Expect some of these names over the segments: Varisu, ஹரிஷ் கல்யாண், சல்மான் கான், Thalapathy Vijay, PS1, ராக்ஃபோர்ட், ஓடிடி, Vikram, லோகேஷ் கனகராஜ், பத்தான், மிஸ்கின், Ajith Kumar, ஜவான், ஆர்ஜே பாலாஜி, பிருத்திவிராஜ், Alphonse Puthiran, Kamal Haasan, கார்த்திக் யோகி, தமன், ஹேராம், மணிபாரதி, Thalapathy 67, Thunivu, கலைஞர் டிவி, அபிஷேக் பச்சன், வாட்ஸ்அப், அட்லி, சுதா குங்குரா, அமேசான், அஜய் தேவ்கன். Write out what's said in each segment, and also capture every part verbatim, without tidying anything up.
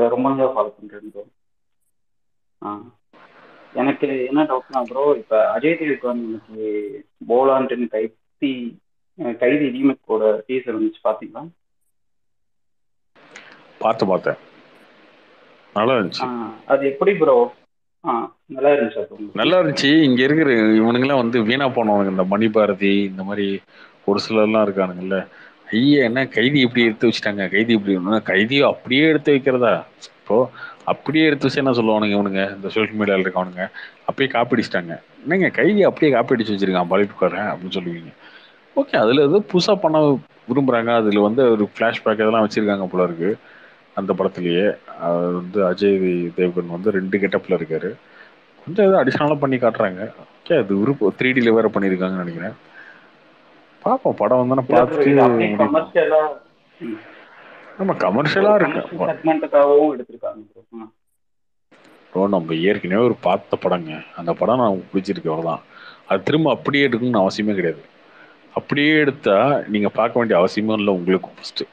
வருமானத்தை ஃபாலோ பண்ணுறேன் ப்ரோ. ஆ எனக்கு என்ன டவுட்னா ப்ரோ, இப்போ அஜய் தேவிக்கு வந்து இன்னைக்கு போலான்ட்டுன்னு கைதி கைதி ரீமேக்கோட டீசர் வந்துச்சு, பார்த்தீங்களா? பார்த்து பார்த்தேன், நல்லா இருந்துச்சு. அது எப்படி ப்ரோ? ஆ நல்லா இருந்துச்சு, நல்லா இருந்துச்சு. இங்கே இருக்கிற இவனுங்கெல்லாம் வந்து வீணாக போனவங்க, இந்த மணிபாரதி இந்த மாதிரி ஒரு சிலர்லாம் இருக்கானுங்கல்ல, ஐயா என்ன கைதி இப்படி எடுத்து வச்சுட்டாங்க, கைதி இப்படி ஒன்றுனா கைதியை அப்படியே எடுத்து வைக்கிறதா. இப்போது அப்படியே எடுத்து வச்சு என்ன சொல்லுவானுங்க இவனுங்க, இந்த சோஷியல் மீடியாவில் இருக்கவனுங்க அப்படியே காப்பிடிச்சிட்டாங்க, என்னங்க கைதி அப்படியே காப்பிடிச்சு வச்சுருக்கான் பழைப்புக்காரன் அப்படின்னு சொல்லுவீங்க. ஓகே, அதில் எதுவும் புதுசாக பண்ண விரும்புகிறாங்க, அதில் வந்து ஒரு ஃப்ளாஷ்பேக் இதெல்லாம் வச்சுருக்காங்க போல இருக்குது அந்த படத்துலேயே. அது வந்து அஜய் தேவ்கன் வந்து ரெண்டு கெட்டப்பில் இருக்கார், கொஞ்சம் எதுவும் அடிஷ்னலாக பண்ணி காட்டுறாங்க. ஓகே, அது விருப்பம் த்ரீ டியில் வேறு பண்ணியிருக்காங்கன்னு நினைக்கிறேன். பாப்போம் படம் வந்தானே பார்த்துட்டு. நம்ம கமர்ஷியலாக இருக்கு ப்ரோ, நம்ம ஏற்கனவே ஒரு பார்த்த படங்க, அந்த படம் நான் பிடிச்சிருக்கு அவ்வளோதான். அது திரும்ப அப்படியே எடுக்கணும்னு அவசியமே கிடையாது. அப்படியே எடுத்தால் நீங்கள் பார்க்க வேண்டிய அவசியமும் இல்லை உங்களுக்கும். ஃபஸ்ட்டு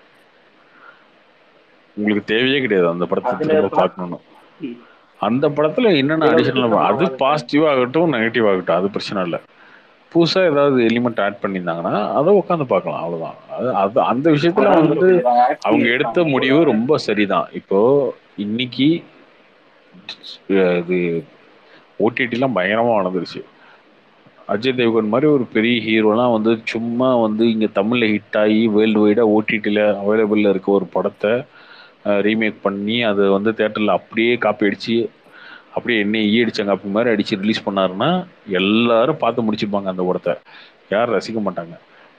உங்களுக்கு தேவையே கிடையாது அந்த படத்தை திரும்ப பார்க்கணும்னு. அந்த படத்தில் என்னென்ன அடிஷனல், அது பாசிட்டிவ் ஆகட்டும் நெகட்டிவ் ஆகட்டும் அது பிரச்சனை இல்லை, புதுசாக ஏதாவது எலிமெண்ட் ஆட் பண்ணியிருந்தாங்கன்னா அதை உட்காந்து பார்க்கலாம், அவ்வளோதான். அது அது அந்த விஷயத்துல வந்து அவங்க எடுத்த முடிவு ரொம்ப சரிதான். இப்போது இன்னைக்கு இது ஓடிடிலாம் பயங்கரமாக வளர்ந்துருச்சு. அஜய் தேவ்கன் மாதிரி ஒரு பெரிய ஹீரோலாம் வந்து சும்மா வந்து இங்கே தமிழில் ஹிட் ஆகி வேர்ல்டு வைடாக ஓடிடியில் அவைலபிளில் இருக்க ஒரு படத்தை ரீமேக் பண்ணி அதை வந்து தேட்டரில் அப்படியே காப்பி அடித்து அப்படியே என்ன ஈ அடித்த காப்பி மாதிரி அடித்து ரிலீஸ் பண்ணாருன்னா எல்லாரும் பார்த்து முடிச்சுப்பாங்க அந்த படத்தை, யாரும் ரசிக்க மாட்டாங்க.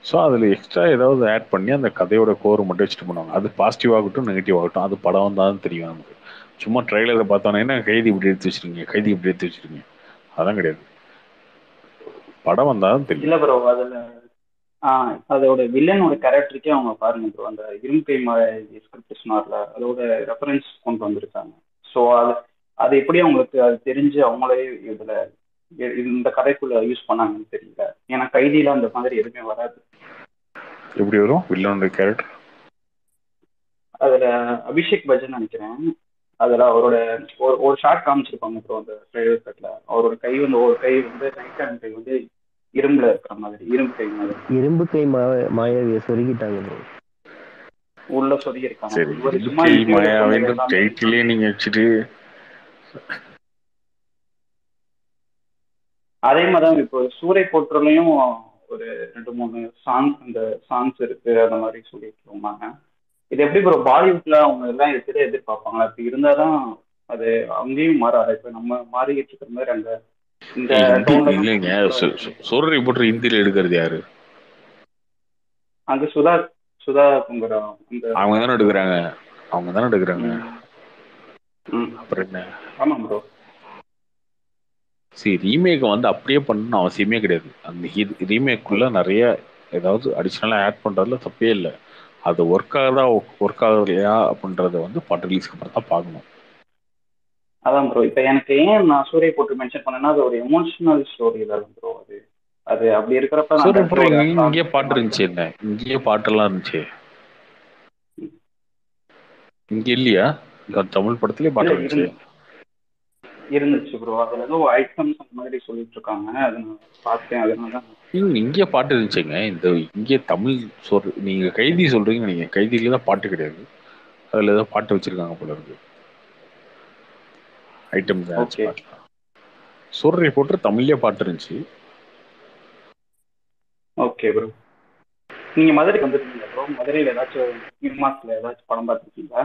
ஸோ அதில் எக்ஸ்ட்ரா ஏதாவது ஆட் பண்ணி அந்த கதையோட கோர் மட்டும் வச்சுட்டு பண்ணுவாங்க. அது பாசிட்டிவ் ஆகட்டும் நெகட்டிவ் ஆகட்டும், அது படம் தான் தெரியும் நமக்கு. சும்மா ட்ரெயிலரை பார்த்தோன்னா என்ன கைதி இப்படி எடுத்து வச்சுருக்கீங்க, கைதி இப்படி எடுத்து வச்சுருக்கீங்க, அதெல்லாம் கிடையாது. படம் வந்தாலும் தெரியும் இல்லை ப்ரோ. அதில் அதோட வில்லனோட கேரக்டருக்கே அவங்க பாருங்க ப்ரோ, அந்த இரும்பை மாறில் அதோட ரெஃபரன்ஸ் கொண்டு வந்திருக்காங்க. ஸோ அது அது எப்படி அவங்களுக்கு அது தெரிஞ்சு அவங்களே இதில் இந்த கதைக்குள்ள யூஸ் பண்ணாங்கன்னு தெரியல. ஏன்னா கைதியில் அந்த மாதிரி எதுவுமே வராது. எப்படி வரும் வில்லனோட கேரக்டர்? அதில் அபிஷேக் பச்சன் நினைக்கிறேன், அதில் அவரோட ஒரு ஒரு ஷார்ட் காமிச்சிருப்பாங்க ப்ரோ அந்த ட்ரைவர் கட்டில். அவரோட கை வந்து ஒரு கை வந்து ரைட் ஹேண்ட் கை வந்து இரும்புல இருக்கிற மாதிரி, இரும்பு கை மாதிரி, இரும்பு கை மாயாவியை சொருகிட்டாங்க ப்ரோ, உள்ள சொருகிருக்காங்க. நீங்க வச்சுட்டு அதே மாதிரி இப்போ சூரை போற்றலையும் ஒரு ரெண்டு மூணு சாங்ஸ், அந்த சாங்ஸ் இருக்கு அந்த மாதிரி சொல்லிட்டு இருந்தாங்க. இது எப்படி ப்ரோ பாலிவுட்ல அவங்க எல்லாம் எதிர எதிர்பார்ப்பாங்களா? இப்ப இருந்தாதான் அது அங்கேயும் மாறாது. இப்ப நம்ம மாறிக்கிட்டு இருக்கிற மாதிரி அந்த இந்த இல்லைங்க, சூரரை போற்று ஹிந்தியில எடுக்கிறது யாரு? அங்க சுதா சுதா குங்குரா அவங்க தானே எடுக்கிறாங்க, அவங்க தானே எடுக்கிறாங்க. அப்புறம் ஆமா ப்ரோ, சரி ரீமேக் வந்து அப்படியே பண்ணணும்னு அவசியமே கிடையாது. அந்த ரீமேக்குள்ள நிறைய ஏதாவது அடிஷனலா ஆட் பண்றதுல தப்பே இல்லை. அது ஒர்க் ஆகுதா ஒர்க் ஆகலையா அப்படின்றத வந்து பட் ரிலீஸ்க்கு அப்புறம் தான் பார்க்கணும். அதான் ப்ரோ, இப்போ எனக்கு ஏன் நான் சூரிய போட்டு மென்ஷன் பண்ணேன்னா அது ஒரு எமோஷனல் ஸ்டோரி தான் ப்ரோ. அது அது அப்படி இருக்கிறப்ப சூரிய போட்டு இங்கேயே பாட்டு இருந்துச்சு, என்ன இங்கேயே பாட்டெல்லாம் இருந்துச்சு, இங்கே இல்லையா? தமிழ் படத்துலேயே பாட்டு இருந்துச்சு இருந்துச்சு ப்ரோ. அதில் ஏதோ ஐட்டம்ஸ் அந்த மாதிரி சொல்லிட்டு இருக்காங்க, அதை நான் பார்த்தேன். அதனால தான் இங்கே பாட்டு இருந்துச்சுங்க. இந்த இங்கே தமிழ் சொல் நீங்கள் கைதி சொல்கிறீங்க, நீங்கள் கைதியில தான் பாட்டு கிடையாது, அதில் ஏதோ பாட்டு வச்சுருக்காங்க போல இருக்கு. ஐட்டம் சூரிய போட்டு தமிழ்லேயே பாட்டு இருந்துச்சு. ஓகே ப்ரோ, நீங்கள் மதுரைக்கு வந்துருக்கீங்களா ப்ரோ? மதுரையில் ஏதாச்சும் சினிமாஸில் ஏதாச்சும் படம் பார்த்துருக்கீங்களா?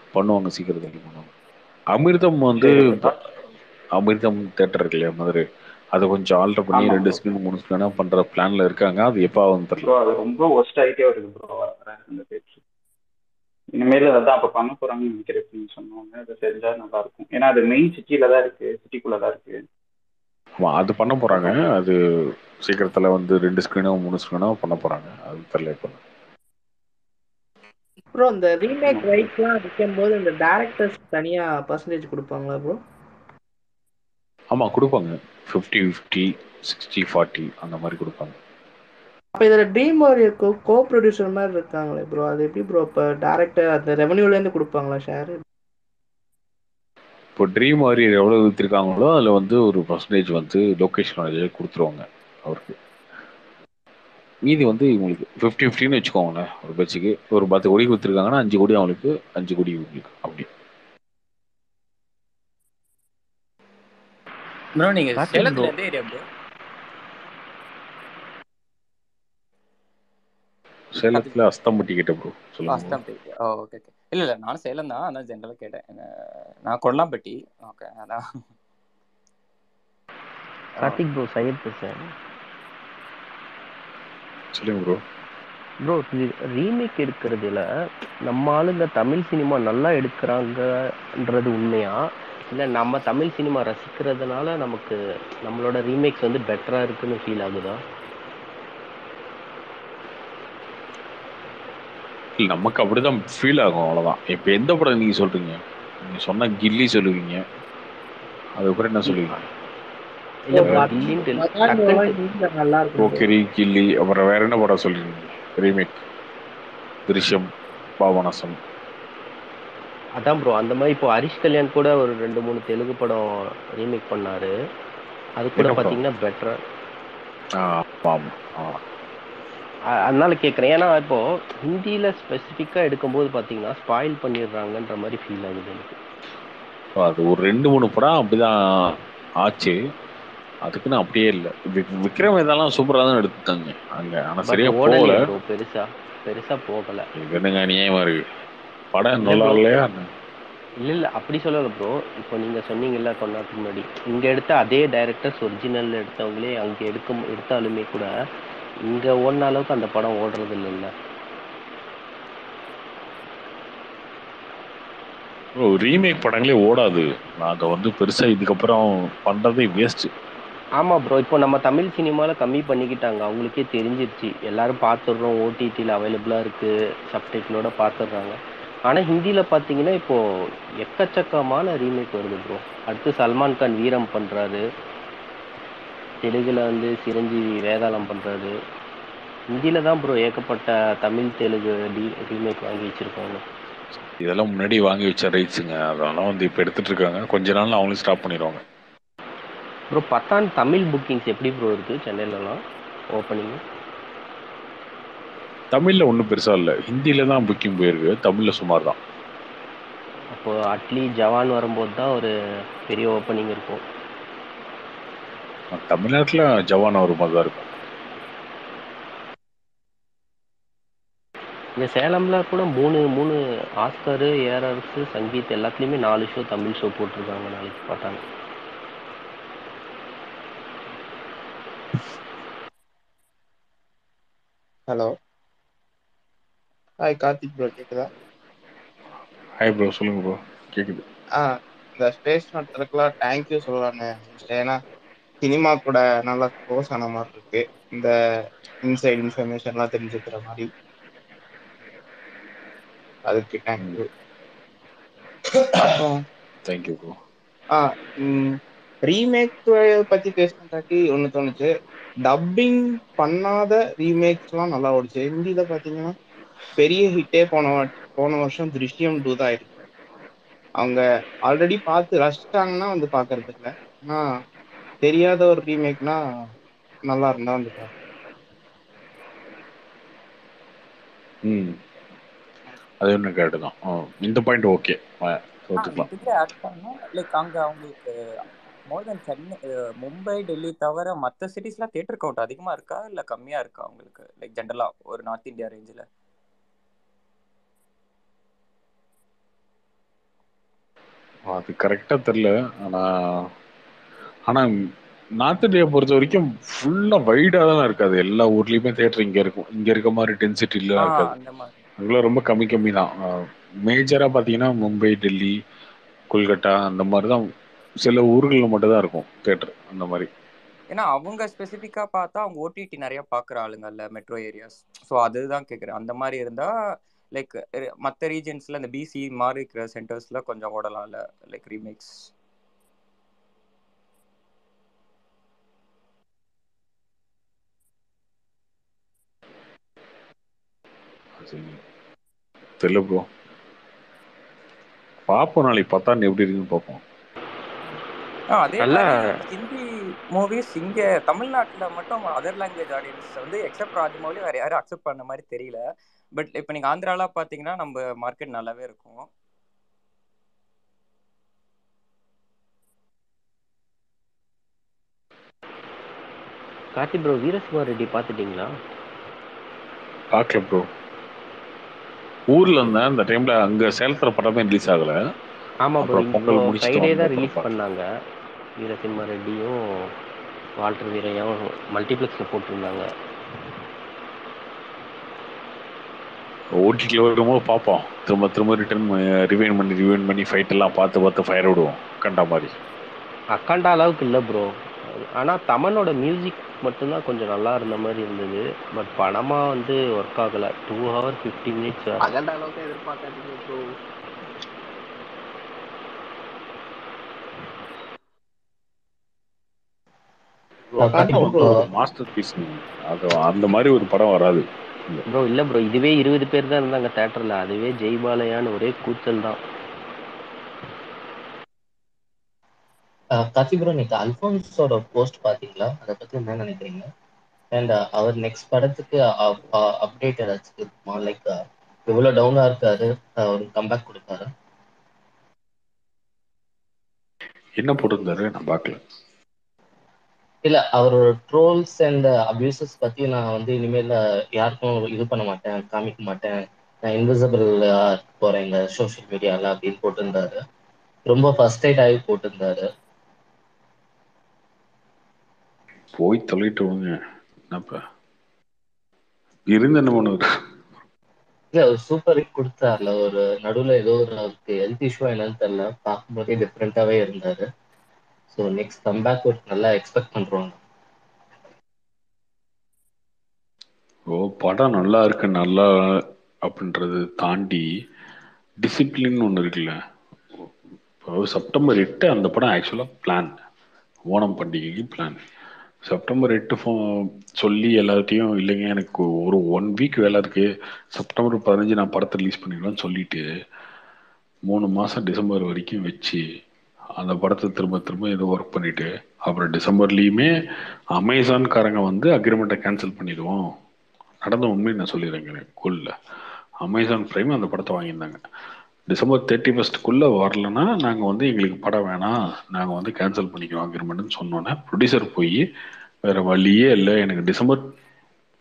பண்ணுவாங்க சீக்கிரத்தில் பண்ணுவாங்க. அமிர்தம் வந்து அமிர்தம் தேட்டர் இருக்கு இல்லையா மதுரை, அதை கொஞ்சம் ஆல்டர் பண்ணி ரெண்டு ஸ்க்ரீன் மூணு ஸ்க்ரீனா பண்ற பிளான்ல இருக்காங்க. அது எப்போ வந்து தெரியல, ரொம்ப ஒஸ்ட் ஆகிட்டே வருது ப்ரோ. இனிமேல் அதான் அப்போ பண்ண போறாங்கன்னு நினைக்கிறேன் அப்படின்னு சொன்னாங்க. அதை செஞ்சா நல்லா இருக்கும். ஏன்னா அது மெயின் சிட்டியில தான் இருக்கு, சிட்டிக்குள்ளதான் இருக்கு. ஆமா, அது பண்ண போறாங்க. அது சீக்கிரத்துல வந்து ரெண்டு ஸ்கிரீனோ மூணு ஸ்கிரீனோ பண்ண போறாங்க. அது தெரியல. இப்போ ப்ரோ இந்த ரீமேக் ரைட்ஸ்லாம் இருக்கும்போது இந்த டைரக்டர்ஸ் தனியா பர்சன்டேஜ் கொடுப்பாங்களா ப்ரோ? ஆமா கொடுப்பாங்க. ஃபிஃப்டி ஃபிஃப்டி சிக்ஸ்டி ஃபார்ட்டி அந்த மாதிரி கொடுப்பாங்க. அப்போ இதில் ட்ரீம் வாரியருக்கு கோ ப்ரொடியூசர் மாதிரி இருக்காங்களே ப்ரோ, அது எப்படி ப்ரோ? இப்போ டேரக்டர் அந்த ரெவன்யூலேருந்து கொடுப்பாங்களா ஷேர்? இப்போ ட்ரீம் வாரியர் எவ்வளோ விற்றுருக்காங்களோ அதில் வந்து ஒரு பர்சன்டேஜ் வந்து லொக்கேஷன் கொடுத்துருவாங்க அவருக்கு. மீதி வந்து இவங்களுக்கு ஃபிஃப்டி ஃபிஃப்டின்னு வச்சுக்கோங்களேன். ஒரு பட்ஜெட்டுக்கு ஒரு பத்து கோடி கொடுத்துருக்காங்கன்னா அஞ்சு கோடி அவங்களுக்கு, அஞ்சு கோடி இவங்களுக்கு. அப்படி ப்ரோ நீங்கள் சேலத்துல எந்த ஏரியா ப்ரோ? சேலத்துல அஸ்தம்பட்டி கிட்ட ப்ரோ. சொல்லுங்க. அஸ்தம்பட்டி. Oh okay okay. இல்ல இல்ல நான் சேலம் தான், அதான் ஜெனரலா கேட்டேன். நான் கொல்லாம்பட்டி. ஓகே அதான். கார்த்திக் ப்ரோ சையத் பேசுறேன். சொல்லுங்க ப்ரோ. ப்ரோ ரீமேக் எடுக்கிறதுல நம்ம ஆளுங்க தமிழ் சினிமா நல்லா எடுக்கிறாங்கன்றது உண்மையா, இல்லை நம்ம தமிழ் சினிமா ரசிக்கிறதுனால நமக்கு நம்மளோட ரீமேக்ஸ் வந்து பெட்டரா இருக்குன்னு ஃபீல் ஆகுதா? நமக்கு அப்படிதான் ஃபீல் ஆகும், அவ்வளோதான். இப்போ எந்த படம் நீங்கள் சொல்கிறீங்க? நீங்கள் சொன்னால் கில்லி சொல்லுவீங்க, அதுக்கப்புறம் என்ன சொல்லுவீங்க? கில்லி, அப்புறம் வேற என்ன படம் சொல்றீங்க ரீமேக்? திருஷ்யம், பாபநாசம். அதான் ப்ரோ அந்த மாதிரி. இப்போ ஹரிஷ் கல்யாண் கூட ஒரு ரெண்டு மூணு தெலுங்கு படம் ரீமேக் பண்ணாரு, அது கூட பார்த்தீங்கன்னா பெட்டரா. அதனால கேட்குறேன். ஏன்னா இப்போ ஹிந்தியில ஸ்பெசிஃபிக்காக எடுக்கும்போது பார்த்தீங்கன்னா ஸ்பாயில் பண்ணிடுறாங்கன்ற மாதிரி ஃபீல் ஆகுது எனக்கு. அது ஒரு ரெண்டு மூணு படம் அப்படிதான் ஆச்சு. அதுக்குன்னு அப்படியே இல்லை. விக்ரம் இதெல்லாம் சூப்பராக தான் எடுத்துட்டாங்க அங்கே, ஆனால் சரியா போகல, பெருசா பெருசா போகல. என்னங்க நியாயமா இருக்கு? படம் நல்லா இல்லையா? இல்லை இல்லை அப்படி சொல்லலை ப்ரோ. இப்போ நீங்கள் சொன்னீங்கல்ல கொஞ்ச நாளுக்கு முன்னாடி, இங்கே எடுத்த அதே டைரக்டர்ஸ் ஒரிஜினல் எடுத்தவங்களே அங்கே எடுக்க எடுத்தாலுமே கூட இங்க ஓடின அளவுக்கு அந்த படம் ஓடுறது இல்லைல்ல. ரீமேக் படங்களே ஓடாது. நாங்க வந்து பெருசா இதுக்கப்புறம் பண்றதே வேஸ்ட். ஆமா ப்ரோ, இப்போ நம்ம தமிழ் சினிமாவில் கம்மி பண்ணிக்கிட்டாங்க, அவங்களுக்கே தெரிஞ்சிருச்சு. எல்லாரும் பார்த்துடுறோம், ஓடிடியில் அவைலபிளாக இருக்கு, சப்டைட்டிலோட பார்த்துடுறாங்க. ஆனால் ஹிந்தியில் பார்த்தீங்கன்னா இப்போ எக்கச்சக்கமான ரீமேக் வருது ப்ரோ. அடுத்து சல்மான் கான் வீரம் பண்ணுறாரு, தெலுங்குல வந்து சிரஞ்சீவி வேதாளம் பண்றாரு. இந்தியில தான் ப்ரோ ஏகப்பட்ட தமிழ் தெலுங்கு ரீமேக் வாங்கி வச்சிருக்காங்க. இதெல்லாம் முன்னாடி வாங்கி வச்ச ரைட்ஸுங்க, அதெல்லாம் வந்து இப்போ எடுத்துட்டு இருக்காங்க. கொஞ்ச நாள் அவங்களும் ஸ்டாப் பண்ணிடுவாங்க ப்ரோ. பத்தான் தமிழ் புக்கிங்ஸ் எப்படி ப்ரோ இருக்கு சென்னையிலலாம்? ஓப்பனிங் தமிழ்ல ஒன்றும் பெருசா இல்லை, ஹிந்தியில தான் புக்கிங் போயிருக்கு. தமிழ்ல சுமார் தான். அப்போ அட்லி ஜவான் வரும்போது தான் ஒரு பெரிய ஓப்பனிங் இருக்கும். தமிழ்நாட்டில் ஜவான் ஒரு மாதிரி தான் இருக்கும். இந்த சேலம்ல கூட மூணு மூணு ஆஸ்கரு, ஏஆர்எஸ், சங்கீத் எல்லாத்துலேயுமே நாலு ஷோ தமிழ் ஷோ போட்டிருக்காங்க. நாளைக்கு பார்த்தாங்க. ஹலோ ஹாய் கார்த்திக் ப்ரோ கேட்குதா? ஹாய் ப்ரோ சொல்லுங்க ப்ரோ. கேட்குது. ஆ இந்த ஸ்பேஸ் நடத்துறதுக்குலாம் தேங்க்யூ சொல்லலான்னு, ஏன்னா சினிமா கூட நல்லா க்ளோஸ் ஆன மாதிரி இருக்கு. இந்த இன்சைட் இன்ஃபர்மேஷன்லாம் தெரிஞ்சுக்கிற மாதிரி அதுக்கு தேங்க்யூ. Thank you bro. ஆ ரீமேக் பற்றி பேசினதாட்டி ஒன்று தோணுச்சு, டப்பிங் பண்ணாத ரீமேக்ஸ்லாம் நல்லா ஓடுச்சு ஹிந்தியில். பார்த்தீங்கன்னா பெரிய ஹிட்டே போன போன வருஷம் திருஷ்யம் டூ தான் ஆயிருக்கு. அவங்க ஆல்ரெடி பார்த்து ரசிச்சாங்கன்னா வந்து பார்க்கறது இல்லை. ஆனால் தெரியாத ஒரு ரீமேக்னா நல்லா இருந்தா வந்து அது என்ன கேட்டு தான். இந்த பாயிண்ட் ஓகே ஒத்துக்கலாம். இதுல ஆட் பண்ணா லைக் அங்க உங்களுக்கு மோர் தென் சென்னை, மும்பை, டெல்லி தவிர மற்ற சிட்டிஸ்லாம் தியேட்டர் கவுண்ட் அதிகமா இருக்கா இல்ல கம்மியா இருக்கா உங்களுக்கு? லைக் ஜெனரலா ஒரு நார்த் இந்தியா ரேஞ்சில் அது கரெக்டா தெரியல. ஆனா ஆனால் நார்த் இந்தியா பொறுத்த வரைக்கும் ஃபுல்லாக வைடாக தான் இருக்காது. எல்லா ஊர்லேயுமே தேட்டர் இங்கே இருக்கும். இங்கே இருக்க மாதிரி டென்சிட்டிலாம் இருக்காது. அங்கெல்லாம் ரொம்ப கம்மி கம்மி தான். மேஜராக பார்த்தீங்கன்னா மும்பை, டெல்லி, கொல்கட்டா அந்த மாதிரி தான், சில ஊர்களில் மட்டும் தான் இருக்கும் தேட்டர் அந்த மாதிரி. ஏன்னா அவங்க ஸ்பெசிஃபிக்காக பார்த்தா அவங்க ஓடிடி நிறையா பார்க்குற ஆளுங்கள்ல மெட்ரோ ஏரியாஸ், ஸோ அதுதான் கேட்குறேன். அந்த மாதிரி இருந்தால் லைக் மற்ற ரீஜன்ஸில் இந்த பிசி மாதிரி இருக்கிற சென்டர்ஸில் கொஞ்சம் ஓடலாம் இல்லை லைக் ரீமேக்ஸ். தெரியல ப்ரோ, பாப்போம் நாளைக்கு பத்தாண்டு எப்படி இருக்குன்னு பார்ப்போம். அதே ஹிந்தி மூவிஸ் இங்கே தமிழ்நாட்டில் மட்டும் அதர் லாங்குவேஜ் ஆடியன்ஸ் வந்து எக்ஸப்ட் ராஜமௌலி வேறு யாரும் அக்செப்ட் பண்ண மாதிரி தெரியல. பட் இப்போ நீங்கள் ஆந்திராலாம் பார்த்தீங்கன்னா நம்ம மார்க்கெட் நல்லாவே இருக்கும். கார்த்தி ப்ரோ, வீரசுமார் ரெட்டி பார்த்துட்டீங்களா? பார்க்கல ப்ரோ, ஊரில் இருந்தேன் அந்த டைமில். அங்கே சேலத்தில் படமே ரிலீஸ் ஆகலை. ஆமாம் ப்ரோ, பொங்கல் ஃப்ரைடே தான் ரிலீஸ் பண்ணாங்க. வீரசிம்ம ரெட்டியும் வால்டர் வீரையும் மல்டிப்ளெக்ஸில் போட்டிருந்தாங்க. ஓடிடியில் வரும்போது பார்ப்போம், திரும்ப திரும்ப ரிட்டர்ன் ரிவைன் பண்ணி ரிவைன் பண்ணி ஃபைட்டெல்லாம் பார்த்து பார்த்து ஃபயர் விடுவோம். அக்காண்டா மாதிரி அக்காண்டா அளவுக்கு இல்லை ப்ரோ, ஆனால் தமனோட மியூசிக் மட்டும்தான் கொஞ்சம் நல்லா இருந்த மாதிரி இருந்தது. பட் படமாக வந்து ஒர்க் ஆகலை. Two hour fifty minutes Akhanda அளவுக்கு எதிர்பார்க்காதீங்க ப்ரோ. மாஸ்டர் பீஸ் அந்த மாதிரி ஒரு படம் வராது ப்ரோ. இல்லை ப்ரோ, இதுவே இருபது பேர் தான் இருந்தாங்க தேட்டரில், அதுவே ஜெய்பாலையான்னு ஒரே கூச்சல் தான். கார்த்தி ப்ரோ, நீங்கள் அல்ஃபோன்ஸோட போஸ்ட் பார்த்தீங்களா? அதை பற்றி என்ன நினைக்கிறீங்க? அண்ட் அவர் நெக்ஸ்ட் படத்துக்கு அப்டேட் ஏதாச்சும் இருக்குமா? லைக் எவ்வளோ டவுனாக இருக்காரு, ஒரு கம்பேக் கொடுத்தாரு. என்ன போட்டிருந்தாரு நான் பார்க்கல. இல்ல அவரோட ட்ரோல்ஸ் அண்ட் அபியூசஸ் பத்தி நான் வந்து இனிமேல் யாருக்கும் இது பண்ண மாட்டேன், காமிக்க மாட்டேன், நான் இன்விசிபிள் போறேன் இந்த சோசியல் மீடியால அப்படின்னு போட்டிருந்தாரு. ரொம்ப ஃபர்ஸ்ட்ரேட் ஆகி போட்டிருந்தாரு. போய் தொலைட்டு என்னப்பா இருந்த என்ன பண்ணுவாரு? இல்ல ஒரு சூப்பர் ஹிட் கொடுத்தாருல, ஒரு நடுவுல ஏதோ ஒரு ஹெல்த் இஷ்யூ என்னன்னு தெரியல, பார்க்கும்போதே டிஃப்ரெண்டாவே இருந்தாரு. So next comeback ஒரு நல்லா எக்ஸ்பெக்ட் பண்றோம். ஓ படம் நல்லா இருக்கு நல்லா அப்படின்றது தாண்டி டிசிப்ளின் ஒன்று இருக்குல்ல. செப்டம்பர் எட்டு அந்த படம் ஆக்சுவலாக பிளான், ஓணம் பண்டிகைக்கு பிளான். செப்டம்பர் எட்டு சொல்லி எல்லார்ட்டையும் இல்லைங்க எனக்கு ஒரு ஒன் வீக் வேலை இருக்கு, செப்டம்பர் பதினஞ்சு நான் படத்தை ரிலீஸ் பண்ணிக்கலாம்னு சொல்லிட்டு மூணு மாதம் டிசம்பர் வரைக்கும் வச்சு அந்த படத்தை திரும்ப திரும்ப ஏதோ ஒர்க் பண்ணிட்டு அப்புறம் டிசம்பர்லேயுமே அமேசான்காரங்க வந்து அக்ரிமெண்ட்டை கேன்சல் பண்ணிடுவோம். நடந்த உண்மையை நான் சொல்லிடுறேங்க, கோல்ல அமேசான் ப்ரைம் அந்த படத்தை வாங்கியிருந்தாங்க. டிசம்பர் தேர்ட்டி ஃபஸ்ட்டுக்குள்ளே வரலன்னா நாங்கள் வந்து எங்களுக்கு படம் வேணாம், நாங்கள் வந்து கேன்சல் பண்ணிக்கிறோம் அக்ரிமெண்ட்டுன்னு சொன்னோன்னே ப்ரொடியூசர் போய் வேறு வழியே இல்லை, எனக்கு டிசம்பர்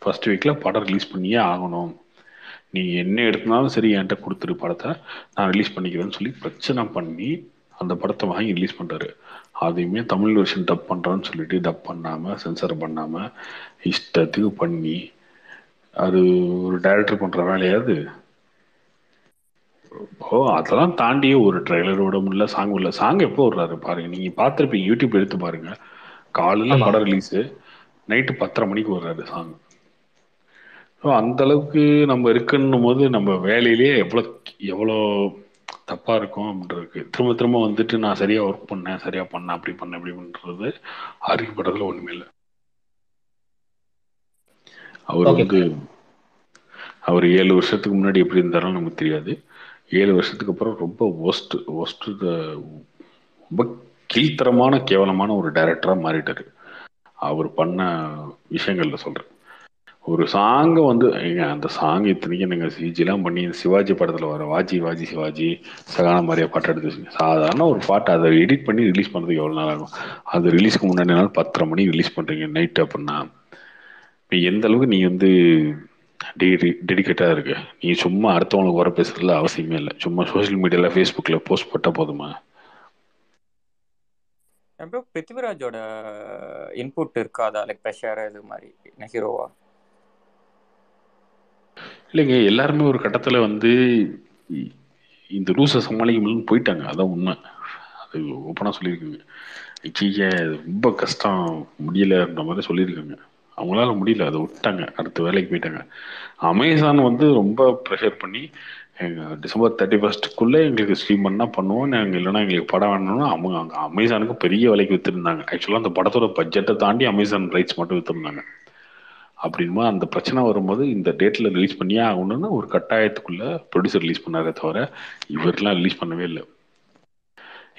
ஃபர்ஸ்ட் வீக்கில் படம் ரிலீஸ் பண்ணியே ஆகணும், நீ என்ன எடுத்தினாலும் சரி என்கிட்ட கொடுத்துரு படத்தை நான் ரிலீஸ் பண்ணிக்கிறேன்னு சொல்லி பிரச்சனை பண்ணி அந்த படத்தை வாங்கி ரிலீஸ் பண்ணுறாரு. அதையுமே தமிழ் வெர்ஷன் டப் பண்ணுறான்னு சொல்லிட்டு டப் பண்ணாமல் சென்சர் பண்ணாமல் இஷ்டத்துக்கு பண்ணி, அது ஒரு டைரக்டர் பண்ணுற வேலையாது. ஓ அதெல்லாம் தாண்டியே ஒரு ட்ரெய்லரோட முடியல, சாங் இல்லை. சாங் எப்போ விடுறாரு பாருங்கள், நீங்கள் பார்த்துருப்பீங்க, யூடியூப் எடுத்து பாருங்கள். காலையில் படம் ரிலீஸு, நைட்டு பத்தரை மணிக்கு விடுறாரு சாங். ஸோ அந்தளவுக்கு நம்ம இருக்குன்னும் போது நம்ம வேலையிலேயே எவ்வளோ எவ்வளோ தப்பாக இருக்கும் அப்படின்றதுக்கு திரும்ப திரும்ப வந்துட்டு நான் சரியாக ஒர்க் பண்ணேன், சரியாக பண்ணேன், அப்படி பண்ணேன் இப்படி பண்ணுறது அறிவிப்பட்டதில் ஒன்றுமே இல்லை. அவர் வந்து அவர் ஏழு வருஷத்துக்கு முன்னாடி எப்படி இருந்தாலும் நமக்கு தெரியாது, ஏழு வருஷத்துக்கு அப்புறம் ரொம்ப ஒஸ்ட் ஒஸ்ட்டு ரொம்ப கீழ்த்தரமான கேவலமான ஒரு டைரக்டராக மாறிட்டார். அவர் பண்ண விஷயங்களில் சொல்கிறேன். ஒரு சாங்கை வந்து ஏங்க அந்த சாங் இத்தனைக்கு நீங்கள் சிஜிலாம் பண்ணி சிவாஜி படத்தில் வர வாஜி வாஜி சிவாஜி சகான மாதிரியா பாட்டு எடுத்து சாதாரண ஒரு பாட்டு அதை எடிட் பண்ணி ரிலீஸ் பண்ணுறதுக்கு எவ்வளோ நாள் ஆகும்? அது ரிலீஸ்க்கு முன்னாடி நாள் பத்தரை மணிக்கு ரிலீஸ் பண்ணுறீங்க நைட்டு அப்படின்னா இப்போ எந்த அளவுக்கு நீ வந்து டெடி டெடிக்கேட்டாக இருக்கு. நீ சும்மா அடுத்தவங்களுக்கு வர பேசுறதுல அவசியமே இல்லை, சும்மா சோஷியல் மீடியாவில் ஃபேஸ்புக்கில் போஸ்ட் போட்டால் போதுமா? அப்புறம் பிருத்திவிராஜோட இன்புட் இருக்காதா லைக் ப்ரெஷர் இது மாதிரி ஹீரோவா? இல்லைங்க, எல்லாருமே ஒரு கட்டத்தில் வந்து இந்த லூஸை சமாளிக்க முடியலன்னு போயிட்டாங்க. அதான் உண்மை, அது ஓப்பனாக சொல்லியிருக்காங்க. நிச்சய ரொம்ப கஷ்டம் முடியலைன்ற மாதிரி சொல்லியிருக்காங்க. அவங்களால முடியல, அதை விட்டாங்க, அடுத்த வேலைக்கு போயிட்டாங்க. அமேசான் வந்து ரொம்ப ப்ரெஷர் பண்ணி எங்கள் டிசம்பர் தேர்ட்டி ஃபர்ஸ்ட்டுக்குள்ளே எங்களுக்கு ஸ்ட்ரீமன்னா பண்ணுவோம், நாங்கள் இல்லைன்னா எங்களுக்கு படம் வேணும்னா அவங்க அங்கே அமேசானுக்கு பெரிய விலைக்கு விற்றுருந்தாங்க. ஆக்சுவலாக அந்த படத்தோட பட்ஜெட்டை தாண்டி அமேசான் ரைட்ஸ் மட்டும் விற்றுருந்தாங்க. அப்படின்மா அந்த பிரச்சனை வரும்போது இந்த டேட்டில் ரிலீஸ் பண்ணியே ஆகணும்னு ஒரு கட்டாயத்துக்குள்ளே ப்ரொடியூசர் ரிலீஸ் பண்ணாரே தவிர இவரெலாம் ரிலீஸ் பண்ணவே இல்லை.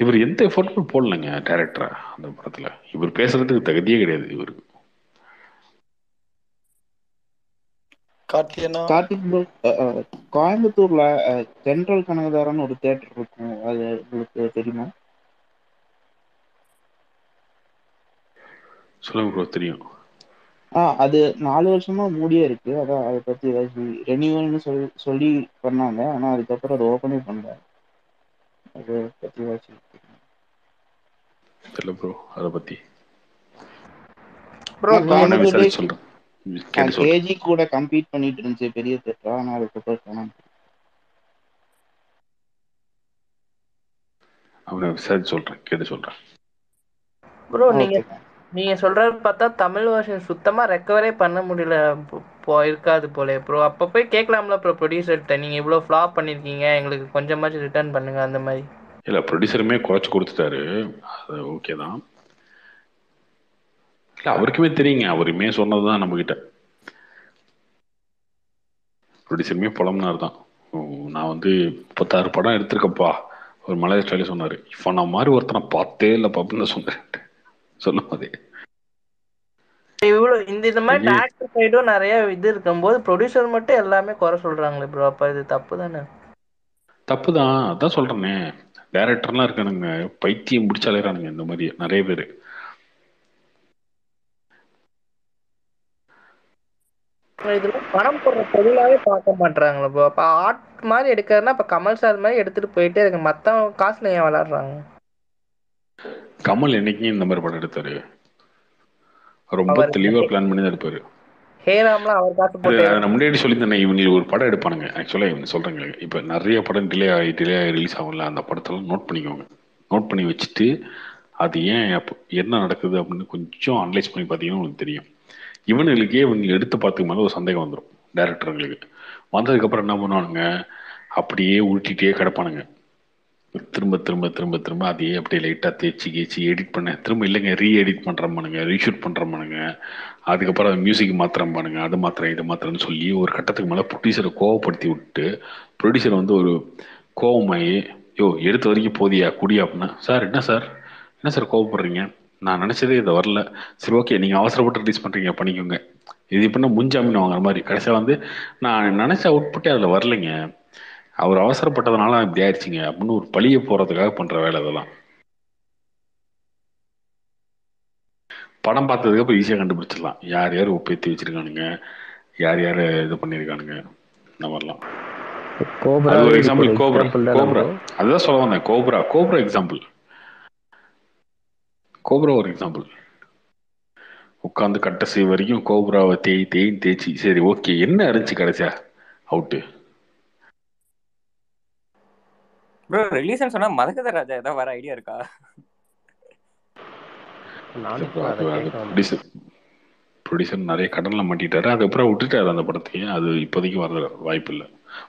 இவர் எந்த எஃபர்ட்டுமே போடலைங்க டேரக்டராக அந்த படத்தில். இவர் பேசுகிறதுக்கு தகுதியே கிடையாது இவருக்கு. கார்த்திக் ப்ரோ, கோயம்புத்தூர்ல சென்ட்ரல் கனகதாரன்னு ஒரு தியேட்டர் இருக்கும், அது உங்களுக்கு தெரியுமா? சொல்லுங்க ப்ரோ. தெரியும். ஆ, அது நாலு வருஷமா மூடியே இருக்கு. அதான் அதை பத்தி ஏதாச்சும் ரெனியூவல்னு சொல்லி சொல்லி பண்ணாங்க, ஆனா அதுக்கப்புறம் அதை ஓப்பனே பண்ணல. அதை பத்தி ஏதாச்சும் தெரியல ப்ரோ. அதை பத்தி ப்ரோ சொல்றேன். கேஜி கூட கம்பீட் பண்ணிட்டு இருந்துச்சு பெரிய தியேட்டரா, நான் அதுக்கப்புறம் சொன்னேன். அவன் விசாரிச்சு சொல்றேன், கேட்டு சொல்றேன் ப்ரோ. நீங்க நீங்க சொல்றது பார்த்தா தமிழ் வருஷன் சுத்தமா ரெக்கவரே பண்ண முடியல இருக்காது போல ப்ரோ. அப்போ போய் கேட்கலாம்ல ப்ரோ ப்ரொடியூசர்கிட்ட, நீங்க இவ்வளோ ஃப்ளாப் பண்ணிருக்கீங்க, எங்களுக்கு கொஞ்சமாச்சும் ரிட்டர்ன் பண்ணுங்க அந்த மாதிரி. இல்ல, ப்ரொடியூசருமே குறைச்சு கொடுத்துட்டாரு, அது ஓகே தான். இல்லை, அவருக்குமே தெரியுங்க, அவருமே சொன்னது தான் நம்மக்கிட்ட. ப்ரொடியூசருமே புலம்னார் தான். நான் வந்து முப்பத்தாறு படம் எடுத்திருக்கப்பா, ஒரு மலையாள ஸ்டைலே சொன்னார். இப்போ நான் மாதிரி ஒருத்தனை பார்த்தே இல்லை பாப்புன்னு தான் சொன்னேன். சொல்லும் போதே இவ்வளோ இந்த இந்த மாதிரி டாக்டர் சைடும் நிறைய இது இருக்கும்போது ப்ரொடியூசர் மட்டும் எல்லாமே குறை சொல்கிறாங்களே ப்ரோ, அப்போ இது தப்பு தானே? தப்பு தான், அதான் சொல்கிறேனே. டேரக்டர்லாம் இருக்கானுங்க, பைத்தியம் பிடிச்சாலே இருக்கானுங்க இந்த மாதிரி நிறைய பேர். இதெல்லாம் பணம் போடுற பொருளாவே பார்க்க மாட்டாங்களா ப்ரோ? அப்போ ஆர்ட் மாதிரி எடுக்கிறதுனா இப்போ கமல் சார் மாதிரி எடுத்துட்டு போயிட்டே இருக்கு, மற்ற காசுல ஏன் விளாடுறாங்க? கமல் என்னைக்கும் இந்த மாதிரி படம் எடுத்தாரு, ரொம்ப தெளிவாக பிளான் பண்ணி தான் எடுப்பாரு. ஹேராம்லாம் அவர் காசு போட்டு நான் முன்னாடி சொல்லியிருந்தேன், இவங்க ஒரு படம் எடுப்பானுங்க. ஆக்சுவலாக இவங்க சொல்கிறாங்க, இப்போ நிறைய படம் டிலே ஆகி டிலே ஆகி ரிலீஸ் ஆகல, அந்த படத்தெல்லாம் நோட் பண்ணிக்கோங்க. நோட் பண்ணி வச்சுட்டு அது ஏன் என்ன நடக்குது அப்படின்னு கொஞ்சம் அனலைஸ் பண்ணி பார்த்தீங்கன்னா உங்களுக்கு தெரியும். இவனுங்களுக்கே இவங்க எடுத்து பார்த்துக்கு மேலே ஒரு சந்தேகம் வந்துடும் டேரக்டர்களுக்கு. வந்ததுக்கப்புறம் என்ன பண்ணுவானுங்க, அப்படியே உருட்டிகிட்டே கிடப்பானுங்க திரும்ப திரும்ப திரும்ப திரும்ப அதையே அப்படியே லைட்டாக தேய்ச்சி கேய்ச்சி எடிட் பண்ண திரும்ப இல்லைங்க ரீ எடிட் பண்ணுறம்பானுங்க, ரீஷூட் பண்ணுறம்பானுங்க. அதுக்கப்புறம் அது மியூசிக் மாத்திரம் பானுங்க, அது மாத்திரம் இது மாத்திரம்னு சொல்லி ஒரு கட்டத்துக்கு மேலே ப்ரொடியூசரை கோவப்படுத்தி விட்டு ப்ரொடியூசர் வந்து ஒரு கோவமாயி, யோ எடுத்த வரைக்கும் போதியா குடியா அப்படின்னா, சார் என்ன சார் என்ன சார் கோவப்படுறீங்க, நான் நினச்சதே இதை வரல, சரி ஓகே நீங்கள் அவசரப்பட்டு ரிலீஸ் பண்ணுறீங்க பண்ணிக்கோங்க, இது எப்படின்னா முன்ஜாமீன் வாங்குற மாதிரி. கடைசியாக வந்து நான் நினச்ச அவுட்புட்டே அதில் வரலைங்க, அவர் அவசரப்பட்டதுனால இப்படி ஆயிடுச்சிங்க அப்படின்னு ஒரு பழியை போகிறதுக்காக பண்ணுற வேலை. அதெல்லாம் படம் பார்த்ததுக்கப்புறம் ஈஸியாக கண்டுபிடிச்சிடலாம் யார் யார் ஒப்பேற்றி வச்சுருக்கானுங்க, யார் யார் இது பண்ணியிருக்கானுங்க, இந்த மாதிரிலாம். அது ஒரு எக்ஸாம்பிள். கோப்ரா கோப்ரா அதுதான் சொல்ல வந்தேன். கோப்ரா கோப்ரா எக்ஸாம்பிள் கோப்ரா ஒரு எக்ஸாம்பிள். உட்காந்து கட்டசி வரைக்கும் கோப்ராவை தேய் தேய் தேய்ச்சி சரி ஓகே என்ன இருந்துச்சு கடைசியா அவுட்டு. ப்ரோ ரிலீஸ்னு சொன்னா மதகத ராஜா ஏதாவது வர ஐடியா இருக்கா? ப்ரொடியூசர் நிறைய கடன்ல மாட்டிட்டாரு, அதுக்கப்புறம் விட்டுட்டாரு அந்த படத்தையே. அது இப்போதைக்கு வர வாய்ப்பு இல்லை,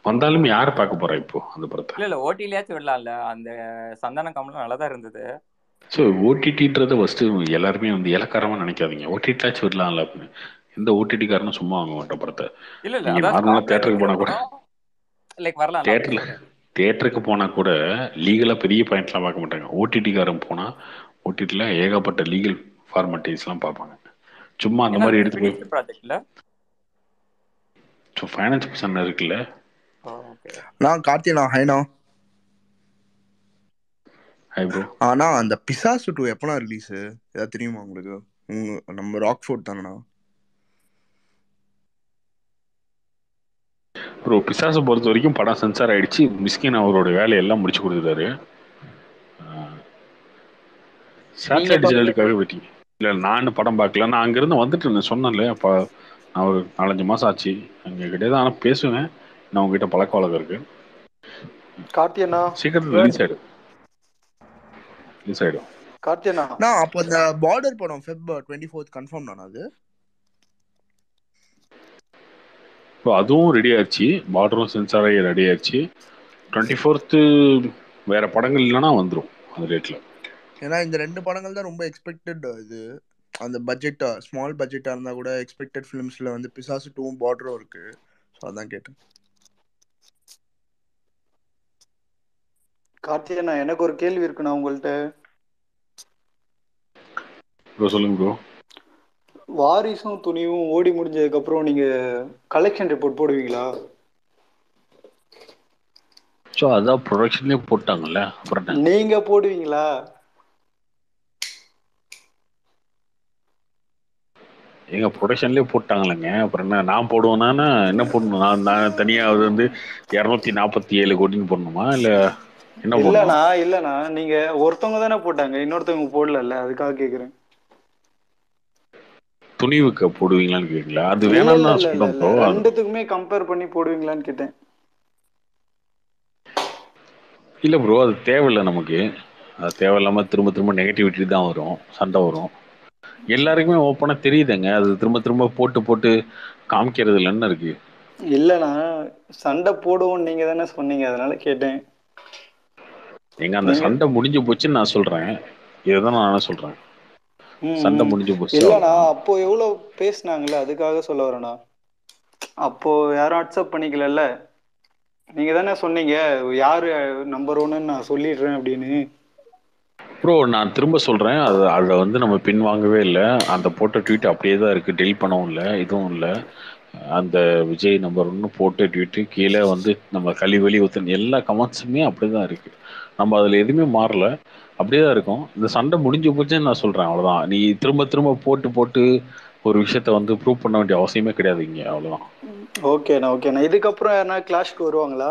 வந்தாலும் யார் பார்க்க போறா இப்போ அந்த படத்தை? இல்ல இல்ல ஓடிடியாச்சும் விடலாம்ல, அந்த சந்தான கமலம் நல்லாதான் இருந்தது. ஸோ ஓடிடின்றது ஃபஸ்ட்டு எல்லாருமே வந்து இலக்காரமாக நினைக்காதீங்க. ஓடிடியாச்சும் விடலாம்ல அப்படின்னு எந்த ஓடிடிக்காரனும் சும்மா வாங்க மாட்டேன் படத்தை. இல்லை இல்லை நார்மலாக தேட்டருக்கு போனால் கூட லைக் வரலாம். தேட்டரில் தேட்டருக்கு போனால் கூட லீகலாக பெரிய பாயிண்ட்லாம் பார்க்க மாட்டாங்க. ஓடிடிக்காரன் போனால் ஓடிடியில் ஏகப்பட்ட லீகல் ஃபார்மாலிட்டிஸ்லாம் பார்ப்பாங்க. சும்மா அந்த மாதிரி எடுத்து ப்ராஜெக்டில் ஸோ ஃபைனான்ஸ் பிரச்சனை இருக்குல்ல. நான் கார்த்தி, நான் ஹைனோ. ஆனா அந்த பிசாசு டூ எப்பனா ரிலீஸ் ஏதாவது தெரியுமா உங்களுக்கு? நம்ம ராக்ஃபோர்ட் தானே ப்ரோ. பிசாசு பொறுத்த வரைக்கும் படம் சென்சார் ஆயிடுச்சு, மிஸ்கின் அவரோட வேலையெல்லாம் முடிச்சு கொடுத்துட்டாரு. சாட்டலைட் ஜெனரலுக்காக வெயிட்டிங். இல்லை நான் படம் பார்க்கல, நான் அங்கேருந்து வந்துட்டு இருந்தேன் சொன்னேன்ல, அப்போ நான் ஒரு நாலஞ்சு மாதம் ஆச்சு அங்கே கிடையாது. ஆனால் பேசுவேன், நான் உங்ககிட்ட பழக்க வழக்கம் இருக்கு. கார்த்தி அண்ணா சீக்கிரம் ரிலீஸ் ஆயிடும் ரிலீஸ் ஆயிடும் கார்த்தி அண்ணா. நான் அப்ப அந்த border படம் February twenty-fourth கன்ஃபார்ம் தானா? அது இப்போ அதுவும் ரெடி ஆயிடுச்சு, பார்டரும் சென்சார் ஆகி ரெடி ஆயிடுச்சு. இருபத்தி நான்கு வேற படங்கள் இல்லைன்னா வந்துடும் அந்த ரேட்ல. ஏன்னா இந்த ரெண்டு படங்கள் தான் ரொம்ப எக்ஸ்பெக்டட். இது அந்த பட்ஜெட்டா ஸ்மால் பட்ஜெட்டாக இருந்தால் கூட எக்ஸ்பெக்டட் ஃபிலிம்ஸ்ல வந்து பிசாசு டூவும் பார்டரும் இருக்கு. ஸோ அதான் கேட்டேன். கார்த்திகேயனா எனக்கு ஒரு கேள்வி இருக்குண்ணா உங்கள்கிட்ட. சொல்லுங்க ப்ரோ. வாரிசும் துணிவும் ஓடி முடிஞ்சதுக்கு அப்புறம் நீங்க கலெக்ஷன் ரிப்போர்ட் போடுவீங்களா? சோ அத ப்ரொடக்ஷன்ல போட்டாங்கல அப்புறம் நீங்க போடுவீங்களா? எங்க ப்ரொடக்ஷன்ல போட்டாங்கலங்க அப்புறம் என்ன நான் போடுவேனா? என்ன போடணும்? நான் நான் தனியா அது வந்து இருநூற்று நாற்பத்தி ஏழு கோடின்னு போடணுமா இல்ல என்ன போடணும்? இல்லனா இல்லனா நீங்க ஒருத்தவங்க தான போட்டாங்க, இன்னொருத்தவங்க போடலல, அதுக்காக கேக்குறேன். துணிவுக்கு போடுவீங்களான்னு கேட்கல, அது வேணாம்னு சொல்றோம் ப்ரோ. ரெண்டுத்துக்குமே கம்பேர் பண்ணி போடுவீங்களான்னு கேட்டேன். இல்ல ப்ரோ அது தேவையில்லை நமக்கு. அது தேவையில்லாம திரும்ப திரும்ப நெகட்டிவிட்டி தான் வரும், சண்டை வரும். எல்லாருக்குமே ஓப்பனா தெரியுதுங்க, அது திரும்ப திரும்ப போட்டு போட்டு காமிக்கிறது இல்லைன்னு இருக்கு. இல்லண்ணா சண்டை போடுவோம் நீங்க தானே சொன்னீங்க, அதனால கேட்டேன். எங்க அந்த சண்டை முடிஞ்சு போச்சுன்னு நான் சொல்றேன், இதுதான் நான் சொல்றேன். சண்டை முடிஞ்சு போச்சு இல்லனா அப்போ எவ்வளவு பேசினாங்களே அதுக்காக சொல்ல வரேனா. அப்போ யாரும் வாட்ஸ்அப் பண்ணிக்கல, நீங்க தானே சொன்னீங்க யாரு நம்பர் ஒன்னு நான் சொல்லிடுறேன் அப்படின்னு. ப்ரோ நான் திரும்ப சொல்றேன், அது அதை வந்து நம்ம பின் வாங்கவே இல்லை. அந்த போட்ட ட்வீட் அப்படியே தான் இருக்கு, டெலிட் பண்ணவும் இல்லை, இதுவும் இல்லை. அந்த விஜய் நம்பர் ஒன்னு போட்ட ட்வீட்டு கீழே வந்து நம்ம கழிவெளி ஊத்து எல்லா கமெண்ட்ஸுமே அப்படிதான் இருக்கு. நம்ம அதுல எதுவுமே மாறல, அப்படியேதான் இருக்கும். இந்த சண்டை முடிஞ்சு போச்சுன்னு நான் சொல்றேன், அவ்வளவுதான். நீ திரும்ப திரும்ப போட்டு போட்டு ஒரு விஷயத்தை வந்து ப்ரூவ் பண்ண வேண்டிய அவசியமே கிடையாது இங்க, அவ்வளவுதான். ஓகேண்ணா ஓகேண்ணா. இதுக்கப்புறம் யாரா கிளாஷ்க்கு வருவாங்களா?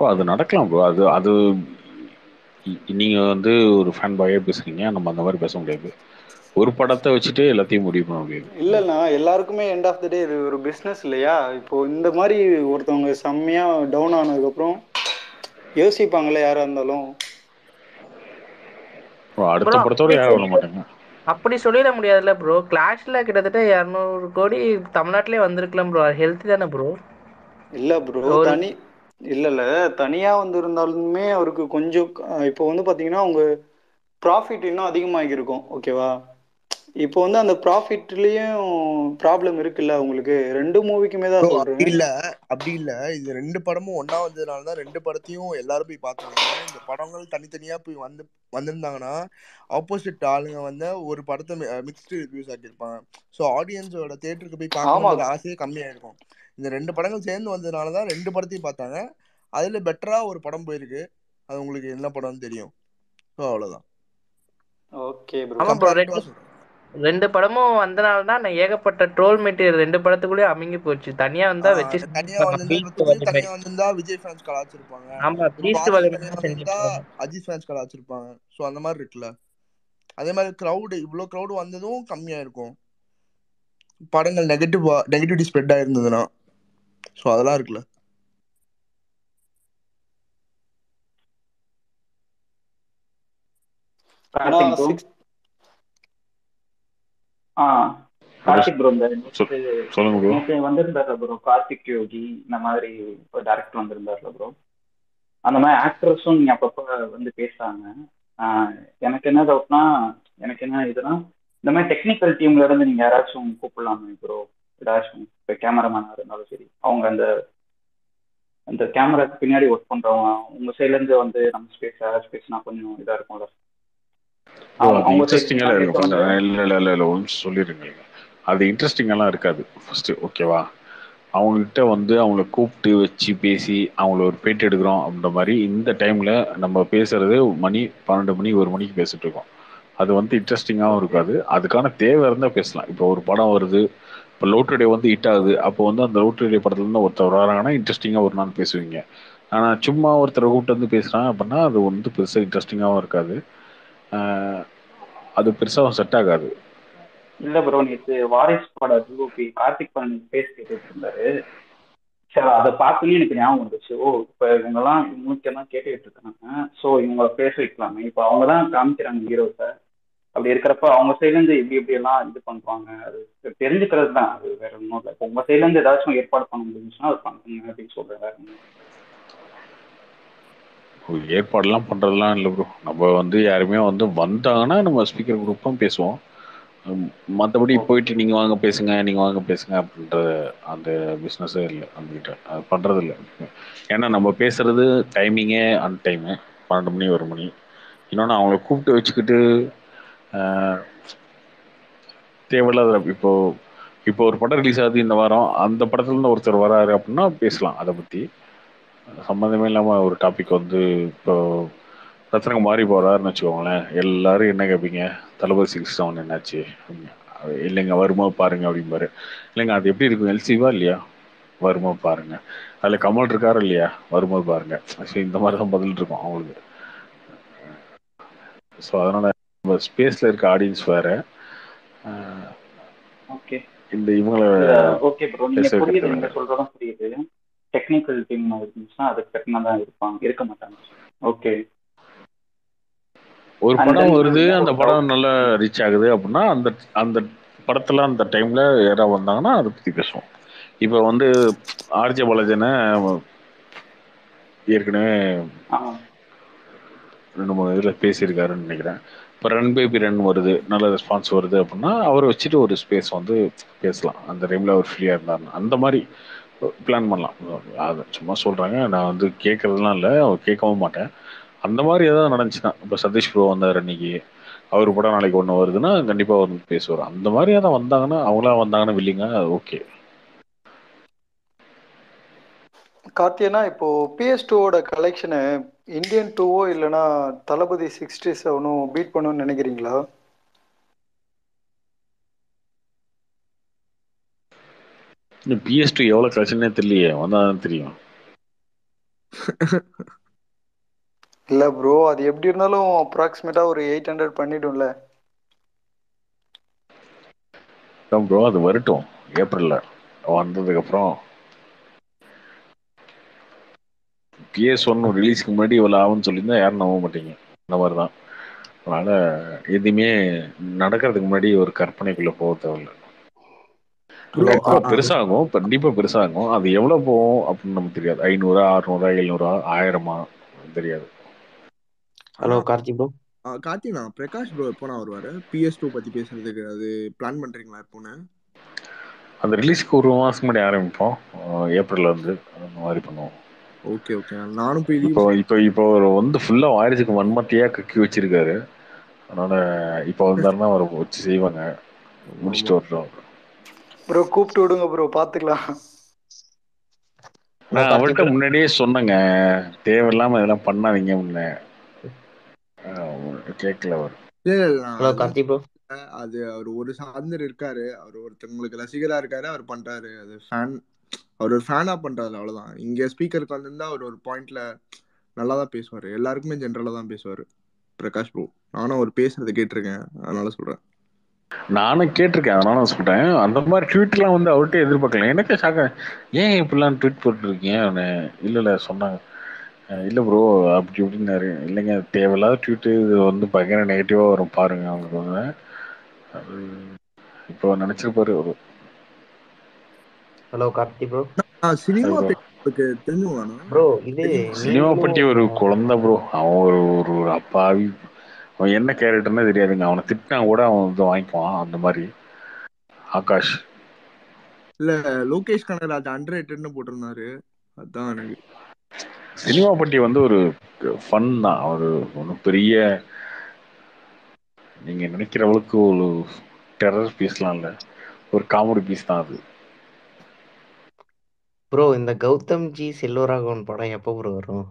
ஓ அது நடக்கலாம் ப்ரோ. அது அது நீங்க வந்து ஒரு ஃபேன் பாயா பேசுறீங்க, நம்ம அந்த மாதிரி பேச முடியாது. ஒரு படத்தை வச்சுட்டு எல்லாத்தையும் முடிவு பண்ண முடியாது. இல்லைண்ணா எல்லாருக்குமே எண்ட் ஆஃப் த டே இது ஒரு பிஸ்னஸ் இல்லையா? இப்போ இந்த மாதிரி ஒருத்தவங்க செம்மையா டவுன் ஆனதுக்கப்புறம் யோசிப்பாங்களே யாரா இருந்தாலும். அடுத்த படத்தோட யாரும் வர மாட்டாங்க அப்படி சொல்லிட முடியாதுல்ல ப்ரோ. கிளாஷ்ல கிட்டத்தட்ட இருநூறு கோடி தமிழ்நாட்டிலே வந்திருக்கலாம் ப்ரோ. ஹெல்த்தி தானே ப்ரோ? இல்லை ப்ரோ தனி இல்லைல்ல, தனியாக வந்திருந்தாலுமே அவருக்கு கொஞ்சம் இப்போ வந்து பார்த்தீங்கன்னா அவங்க ப்ராஃபிட் இன்னும் அதிகமாகிருக்கும் ஓகேவா? இப்போ வந்து அந்த ப்ராஃபிட்லேயும் ப்ராப்ளம் இருக்குல்ல உங்களுக்கு. ரெண்டு மூவிக்குமே தான் சொல்கிறேன். இல்லை அப்படி இல்லை, இது ரெண்டு படமும் ஒன்றா வந்ததுனால தான் ரெண்டு படத்தையும் எல்லாரும் போய் பார்த்தாங்க. இந்த படங்கள் தனித்தனியாக போய் வந்து வந்திருந்தாங்கன்னா ஆப்போசிட் ஆளுங்க வந்து ஒரு படத்தை மிக்ஸ்டு ரிவ்யூஸ் ஆக்கியிருப்பாங்க. ஸோ ஆடியன்ஸோட தேட்டருக்கு போய் பார்க்கும்போது ஆசையே கம்மியாக இருக்கும். இந்த ரெண்டு படங்கள் சேர்ந்து வந்ததுனால தான் ரெண்டு படத்தையும் பார்த்தாங்க. அதில் பெட்டராக ஒரு படம் போயிருக்கு, அது உங்களுக்கு என்ன படம்னு தெரியும். ஸோ அவ்வளோதான். Okay bro. ரெண்டு படமும் வந்தனால தான் நான் ஏகப்பட்ட ட்ரோல் மெட்டீரியல் ரெண்டு படத்துக்குள்ளே அமுங்கி போச்சு. தனியா வந்தா வெச்சு தனியா வந்தா விஜய் ஃபேன்ஸ் கலாச்சிருப்பாங்க. ஆமா பீஸ்ட் வந்தா அஜித் ஃபேன்ஸ் கலாச்சிருப்பாங்க. சோ அந்த மாதிரி இருக்குல. அதே மாதிரி கிரவுட் இவ்ளோ கிரவுட் வந்ததும் கம்மியா இருக்கும் படங்கள் நெகட்டிவ் நெகட்டிவிட்டி ஸ்ப்ரெட் ஆயிருந்ததுனா. சோ அதெல்லாம் இருக்குல. கார்த்திக் ப்ரோ வந்திருந்தாருல ப்ரோ, கார்த்திக் யோகி இந்த மாதிரி டைரக்டர் வந்திருந்தாருல ப்ரோ. அந்த மாதிரி ஆக்டர்ஸும் நீங்க அப்பப்ப வந்து பேசுறாங்க. எனக்கு என்ன டவுட்னா, எனக்கு என்ன இதுனா இந்த மாதிரி டெக்னிக்கல் டீம்ல இருந்து நீங்க யாராச்சும் கூப்பிடலாமே ப்ரோ? யாராச்சும் இப்போ கேமராமேனா இருந்தாலும் சரி, அவங்க அந்த அந்த கேமராக்கு பின்னாடி ஒர்க் பண்றவங்க உங்க சைட்ல இருந்து வந்து நம்ம ஸ்பேஸ் யாராச்சும் பேசினா கொஞ்சம் இதா இருக்கும்ல. அது இன்ட்ரெஸ்டிங்கெல்லாம் இருக்காது ஃபர்ஸ்ட் ஓகேவா? அவங்ககிட்ட வந்து அவங்கள கூப்பிட்டு வச்சு பேசி அவங்கள ஒரு பேட்டி எடுக்கிறோம் அப்படின்ற மாதிரி. இந்த டைமில் நம்ம பேசுறது மணி பன்னெண்டு மணி ஒரு மணிக்கு பேசிட்டு இருக்கோம். அது வந்து இன்ட்ரெஸ்டிங்காகவும் இருக்காது. அதுக்கான தேவை இருந்தால் பேசலாம். இப்போ ஒரு படம் வருது, இப்போ லோட்டோடே வந்து ஹிட் ஆகுது, அப்போ வந்து அந்த லோட்டோடே படத்துலேருந்து ஒருத்தர் வராங்கன்னா இன்ட்ரெஸ்டிங்காக ஒரு நாள் பேசுவீங்க. ஆனால் சும்மா ஒருத்தரை கூப்பிட்டு வந்து பேசுகிறாங்க அப்படின்னா அது வந்து பெருசாக இன்ட்ரெஸ்டிங்காகவும் இருக்காது, அது பெருசா செட் ஆகாது. இல்ல ப்ரோ நேற்று வாரிஸ் பட கார்த்திக் பேசி கேட்டு இருந்தாரு. சரி அதை பார்த்தோன்னே எனக்கு ஞாபகம் வந்துச்சு. ஓ இப்போ இவங்கெல்லாம் இவங்களுக்கெல்லாம் கேட்டுக்கிட்டு இருக்காங்க, ஸோ இவங்களை பேச வைக்கலாமே. இப்போ அவங்க தான் காமிக்கிறாங்க ஹீரோஸை. அப்படி இருக்கிறப்ப அவங்க சைட்லேருந்து எப்படி எப்படியெல்லாம் இது பண்ணுவாங்க அது தெரிஞ்சுக்கிறது தான், அது வேற ஒன்றும் இல்லை. இப்போ உங்கள் சைட்லேருந்து ஏதாச்சும் ஏற்பாடு பண்ண முடிஞ்சுன்னா அது பண்ணுங்க அப்படின்னு சொல்கிறேன். வேற ஏற்பாடுலாம் பண்ணுறதுலாம் இல்லை ப்ரோ. நம்ம வந்து யாருமே வந்து வந்தாங்கன்னா நம்ம ஸ்பீக்கர் குரூப்பும் பேசுவோம். மற்றபடி போயிட்டு நீங்கள் வாங்க பேசுங்க நீங்கள் வாங்க பேசுங்க அப்படின்ற அந்த பிஸ்னஸே இல்லை நம்மகிட்ட, அது பண்ணுறது இல்லை. ஏன்னா நம்ம பேசுகிறது டைமிங்கே அன் டைமு பன்னெண்டு மணி ஒரு மணி. இன்னொன்று அவங்கள கூப்பிட்டு வச்சுக்கிட்டு தேவையில்லாத இப்போது இப்போ ஒரு படம் ரிலீஸ் ஆகுது இந்த வாரம், அந்த படத்துலேருந்து ஒருத்தர் வராரு அப்படின்னா பேசலாம். அதை பற்றி சம்மந்தமே இல்லாமல் ஒரு டாபிக் வந்து இப்போ ரத்னங்க மாறி போகிறாருன்னு வச்சுக்கோங்களேன், எல்லோரும் என்ன கேட்பீங்க தளபதி சிக்ஸ் செவன் என்னாச்சு அப்படின்னு. இல்லைங்க வருமா பாருங்கள் அப்படிம்பாரு. இல்லைங்க அது எப்படி இருக்கும் எல்சிவா இல்லையா வருமா பாருங்கள், அதில் கமல் இருக்காரு இல்லையா வருமா பாருங்கள். ஆக்சுவலி இந்த மாதிரி தான் பதில் இருக்கும் அவங்களுக்கு. ஸோ அதனால் நம்ம ஸ்பேஸில் இருக்க ஆடியன்ஸ் வேறு. ஓகே இந்த இவங்களை ஓகே ப்ரோ நீங்கள் சொல்கிறதும் புரியுது. டெக்னிக்கல் டீம் இருந்துச்சுன்னா அதுக்கு டக்குனா தான் இருப்பாங்க, இருக்க மாட்டாங்க. ஓகே ஒரு படம் வருது அந்த படம் நல்லா ரீச் ஆகுது அப்படின்னா அந்த அந்த படத்தில் அந்த டைமில் யாராவது வந்தாங்கன்னா அதை பற்றி பேசுவோம். இப்போ வந்து ஆர்ஜே பாலாஜனை ஏற்கனவே ரெண்டு மூணு இதில் பேசியிருக்காருன்னு நினைக்கிறேன். இப்போ ரன் பேபி ரன் வருது நல்ல ரெஸ்பான்ஸ் வருது அப்படின்னா அவரை வச்சுட்டு ஒரு ஸ்பேஸ் வந்து பேசலாம். அந்த டைமில் அவர் ஃப்ரீயாக இருந்தாருன்னா அந்த மாதிரி பிளான் பண்ணலாம். அதை சும்மா சொல்கிறாங்க, நான் வந்து கேட்குறதுலாம் இல்லை, அவர் கேட்கவும் மாட்டேன். அந்த மாதிரி ஏதாவது நடந்துச்சுன்னா இப்போ சதீஷ் ப்ரோ வந்தார் அன்னைக்கு, அவர் படம் நாளைக்கு ஒன்று வருதுன்னா கண்டிப்பாக வந்து பேசுவார். அந்த மாதிரி ஏதாவது வந்தாங்கன்னா அவங்களா வந்தாங்கன்னா வில்லிங்க ஓகே. கார்த்தியனா இப்போ பிஎஸ் டூவோட கலெக்ஷனு இந்தியன் டூவோ இல்லைன்னா தளபதி சிக்ஸ்டி செவனும் பீட் பண்ணணும்னு நினைக்கிறீங்களா? இன்னும் பிஎஸ் டூ எவ்வளோ கலெக்ஷனே தெரியலையே, வந்தால்தான் தெரியும். இல்ல ப்ரோ அது எப்படி இருந்தாலும் அப்ராக்ஸிமேட்டா ஒரு எட்டு நூறு பண்ணிடும்ல. கம் ப்ரோ அது வரட்டும் ஏப்ரல்ல வந்ததுக்கு அப்புறம் பி எஸ் ஒன் ரிலீஸ்க்கு முன்னாடி இவ்வளவு ஆகும்னு சொல்லியிருந்தா யாரும் நம்ப மாட்டீங்க. அந்த மாதிரி தான், அதனால எதுவுமே நடக்கிறதுக்கு முன்னாடி ஒரு கற்பனைக்குள்ள போக தேவையில்லை. பெருசாகும் கண்டிப்பா பெருசாகும். அது எவ்வளவு போகும் அப்படின்னு நமக்கு தெரியாது. ஐநூறா அறுநூறா எழுநூறா ஆயிரமா தெரியாது. Hello Karthi bro. கார்த்தி நான் பிரகாஷ் ப்ரோ எப்போ நான் வருவாரு பி எஸ் டூ பத்தி பேசுறதுக்கு, அது பிளான் பண்றீங்களா எப்போன்னு? அந்த ரிலீஸ்க்கு ஒரு மாசம் முன்னாடி ஆரம்பிப்போம், ஏப்ரல்ல வந்து அந்த மாதிரி பண்ணுவோம். ஓகே ஓகே நானும் போய் இப்போ இப்போ இப்போ வந்து ஃபுல்லா வாரிசுக்கு மண்மத்தியா கக்கி வச்சிருக்காரு, அதனால இப்போ வந்தாருன்னா அவரை வச்சு செய்வாங்க முடிச்சுட்டு வர்றோம். ப்ரோ கூப்பிட்டு விடுங்க ப்ரோ பாத்துக்கலாம். நான் அவர்கிட்ட முன்னாடியே சொன்னேங்க தேவையில்லாம இதெல்லாம் பண்ணாதீங்க முன்னே கேட்கல அவர். அது அவர் ஒரு சாதனர் இருக்காரு, அவர் ஒருத்தவங்களுக்கு ரசிகரா இருக்காரு, அவர் பண்றாரு அது ஃபேன், அவர் ஒரு ஃபேனா பண்றாரு அவ்வளவுதான். இங்க ஸ்பீக்கருக்கு வந்திருந்தா அவர் ஒரு பாயிண்ட்ல நல்லாதான் பேசுவாரு, எல்லாருக்குமே ஜென்ரலா தான் பேசுவாரு பிரகாஷ் ப்ரோ. நானும் அவர் பேசுறதை கேட்டிருக்கேன் அதனால சொல்றேன். நானும் கேட்டிருக்கேன் அதனால நான் சொல்கிறேன். அந்த மாதிரி ட்வீட்லாம் வந்து அவர்கிட்ட எதிர்பார்க்கல. எனக்கே ஷாக்க ஏன் இப்படிலாம் ட்வீட் போட்டுருக்கீங்க அவனு. இல்லை இல்லை சொன்னாங்க இல்லை ப்ரோ அப்படி இப்படின்னாரு. இல்லைங்க தேவையில்லாத ட்வீட்டு இது வந்து பயங்கர நெகட்டிவாக வரும் பாருங்க அவங்களுக்கு வந்து அது இப்போ நினச்சிருப்பாரு. ஒரு ஹலோ கார்த்தி ப்ரோ சினிமா தெரிஞ்சுக்கணும் ப்ரோ, இது சினிமா பற்றி ஒரு குழந்தை ப்ரோ, அவன் ஒரு ஒரு அப்பாவி, அவன் என்ன கேரக்டர்னே தெரியாதுங்க. அவனை திட்டினா கூட அவன் வந்து வாங்கிக்குவான் அந்த மாதிரி. ஆகாஷ் இல்ல லோகேஷ் கனகராஜ் அண்டர்ரேட்டட்னு போட்டிருந்தாரு. அதான் எனக்கு சினிமா பட்டி வந்து ஒரு ஃபன் தான், ஒரு ஒன்றும் பெரிய நீங்க நினைக்கிற அளவுக்கு ஒரு டெரர் பீஸ்லாம் இல்லை, ஒரு காமெடி பீஸ் தான் அது. ப்ரோ இந்த கௌதம் ஜி செல்வராகவன் படம் எப்போ ப்ரோ வரும்?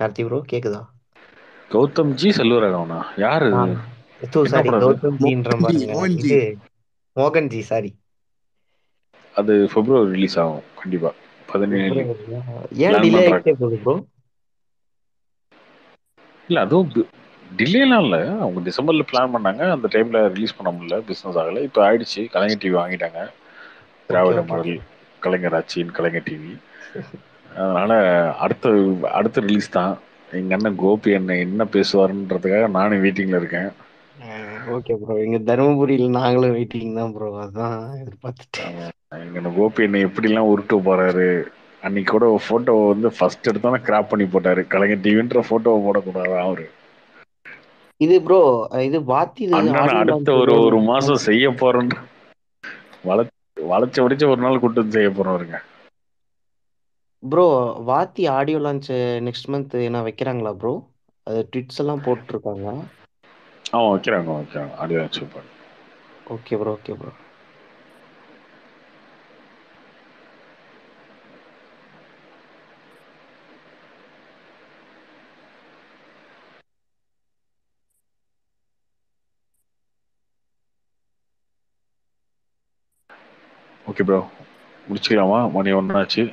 கார்த்தி ப்ரோ கேக்குதா? கௌதம் ஜி செல்வராகவனா யாரு? இது சாரி கௌதம் ஜின்ற பாருங்க மோகன் ஜி சாரி. அது பிப்ரவரி ரிலீஸ் ஆகும் கண்டிப்பா பதினேழு. ஏன் டிலே ஆயிட்டே போகுது ப்ரோ? இல்ல அது டிலேலாம் இல்லை, அவங்க டிசம்பரில் பிளான் பண்ணாங்க, அந்த டைமில் ரிலீஸ் பண்ண முடியல, பிஸ்னஸ் ஆகலை. இப்போ ஆயிடுச்சு, கலைஞர் டிவி வாங்கிட்டாங்க, திராவிட மாடல் கலைஞர் ஆட்சியின் கலைஞர் டிவி. அதனால் அடுத்த அடுத்த ரிலீஸ் தான். எங்கள் அண்ணன் கோபி அண்ணன் என்ன பேசுவாருன்றதுக்காக நானும் வெயிட்டிங்கில் இருக்கேன். ஓகே ப்ரோ, எங்கள் தருமபுரியில் நாங்களும் வெயிட்டிங் தான் ப்ரோ, அதுதான் எதிர்பார்த்துட்டேன். எங்கள் கோபி அண்ணன் எப்படிலாம் உருட்டு போகிறாரு, அன்னைக்கு கூட ஃபோட்டோ வந்து ஃபர்ஸ்ட் எடுத்தோன்னா கிராப் பண்ணி போட்டார், கலைஞர் டிவின்ற ஃபோட்டோவை போடக்கூடாது அவரு. இது ப்ரோ இது வாத்தி அடுத்த ஒரு ஒரு மாசம் செய்ய போறோம், வளைச்ச வடிச்ச ஒரு நாள் கூட்டு செய்ய போறோம் இருங்க bro. Vaathi audio launch next month என்ன வைக்கிறாங்களா ப்ரோ? அது ட்விட்ஸ் எல்லாம் போட்டுருக்காங்க. ஆ வைக்கிறாங்க வைக்கிறாங்க audio launch super. Okay bro, okay bro. Okay bro, முடிச்சுக்கலாமா? மணி ஒன்றாச்சு.